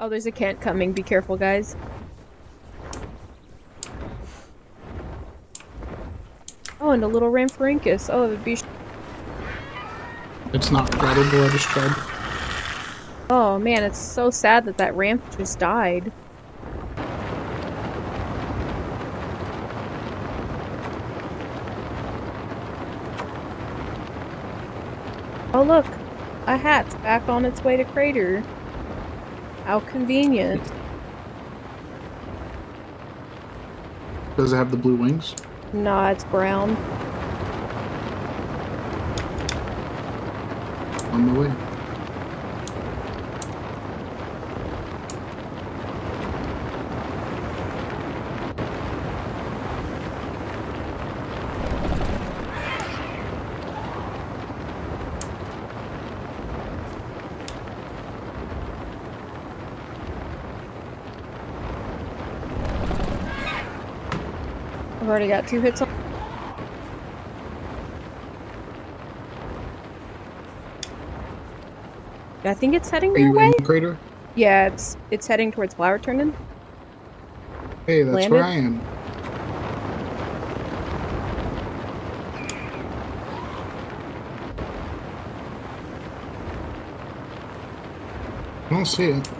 Oh, there's a cant coming. Be careful, guys. Oh, and a little Ramphorhynchus. Oh, it would be. It's not credible, I just tried. Oh man, it's so sad that that ramp just died. Oh look, a hat's back on its way to Crater. How convenient. Does it have the blue wings? Nah, it's brown. On the way. I've already got 2 hits on. I think it's heading your way. Are you in Crater? Yeah, it's heading towards Flower Turnin'. Hey, that's landed. Where I am. I don't see it.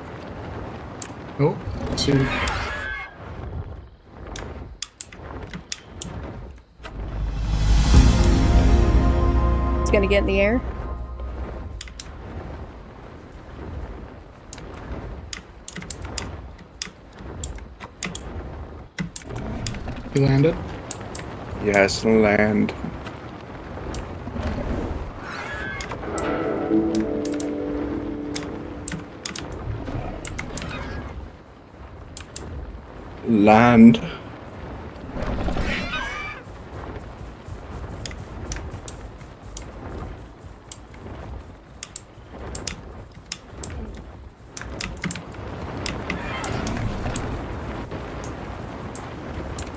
Oh, I see it. It's gonna get in the air. Landed? Yes, land. Land.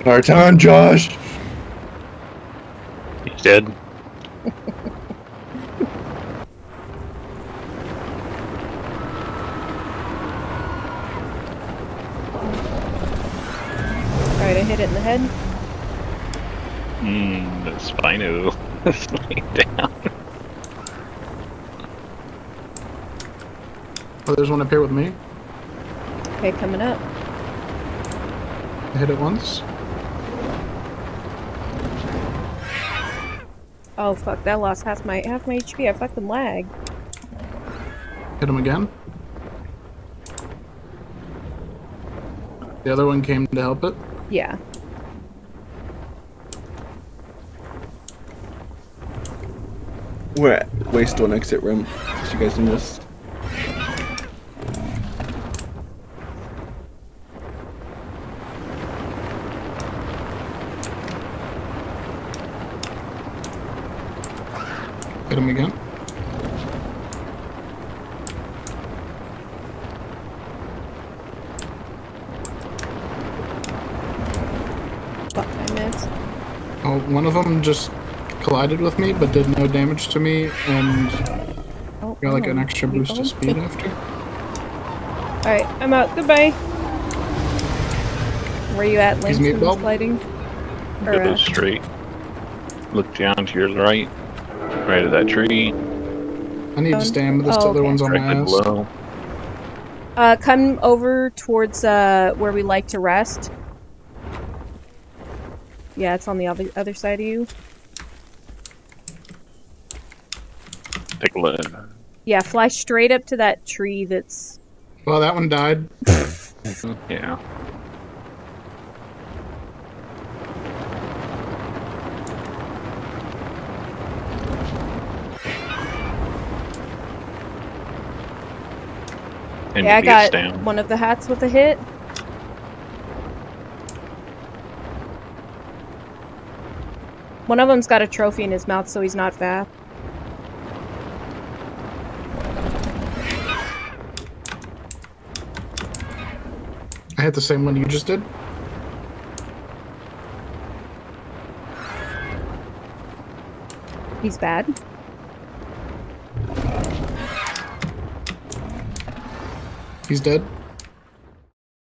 Our time, Josh. He's dead. Alright, I hit it in the head. The Spino is laying down. Oh, there's one up here with me. Okay, coming up. I hit it once. Oh fuck, that lost half my HP. I fucking lag. Hit him again. The other one came to help it? Yeah. We're at Waystone exit room. Did you guys miss? Hit him again. Fuck, I missed. Oh, one of them just collided with me, but did no damage to me, and got like an extra boost to speed after. Alright, I'm out. Goodbye. Where you at, Lance? He's sliding. Go straight. Look down to your right. Right at that tree. I need to stand, but this other one's on my ass. Come over towards where we like to rest. Yeah, it's on the other side of you. Take a look. Yeah, fly straight up to that tree that's... Well, that one died. Yeah. Yeah, I got one of the hats with a hit. One of them's got a trophy in his mouth, so he's not fat. I had the same one you just did. He's bad. He's dead.